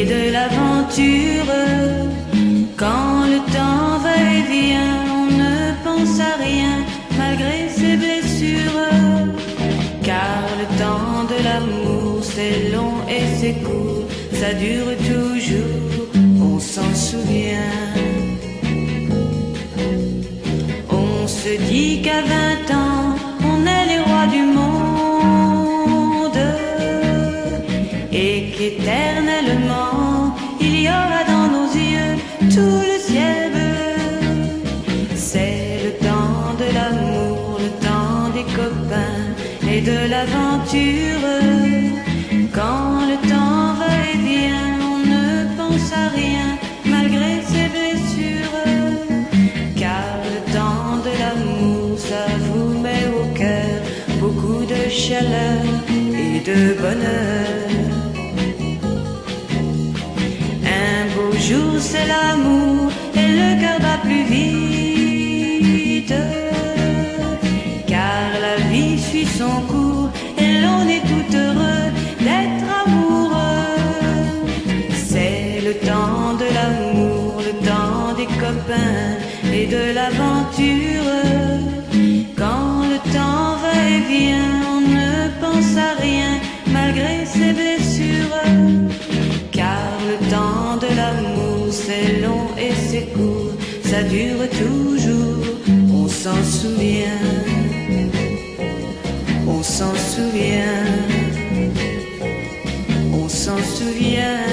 et de l'aventure. Quand le temps va et vient, on ne pense à rien malgré ses blessures. Car le temps de l'amour, c'est long et c'est court, ça dure toujours, on s'en souvient. On se dit qu'à 20 ans, on est les rois du monde et qu'éternellement, il y aura dans nos yeux tout le ciel bleu. C'est le temps de l'amour, le temps des copains et de l'aventure. Quand le temps va et vient, on ne pense à rien malgré ses blessures. Car le temps de l'amour, ça vous met au cœur beaucoup de chaleur et de bonheur. Un beau jour c'est l'amour et le cœur bat plus vite, car la vie suit son cours et l'on est tout heureux d'être amoureux. C'est le temps de l'amour, le temps des copains et de l'aventure. Quand le temps va et vient, on ne pense à rien malgré ses blessures. Car le temps de l'amour, c'est long et c'est court, ça dure toujours, on s'en souvient. On s'en souvient, on s'en souvient.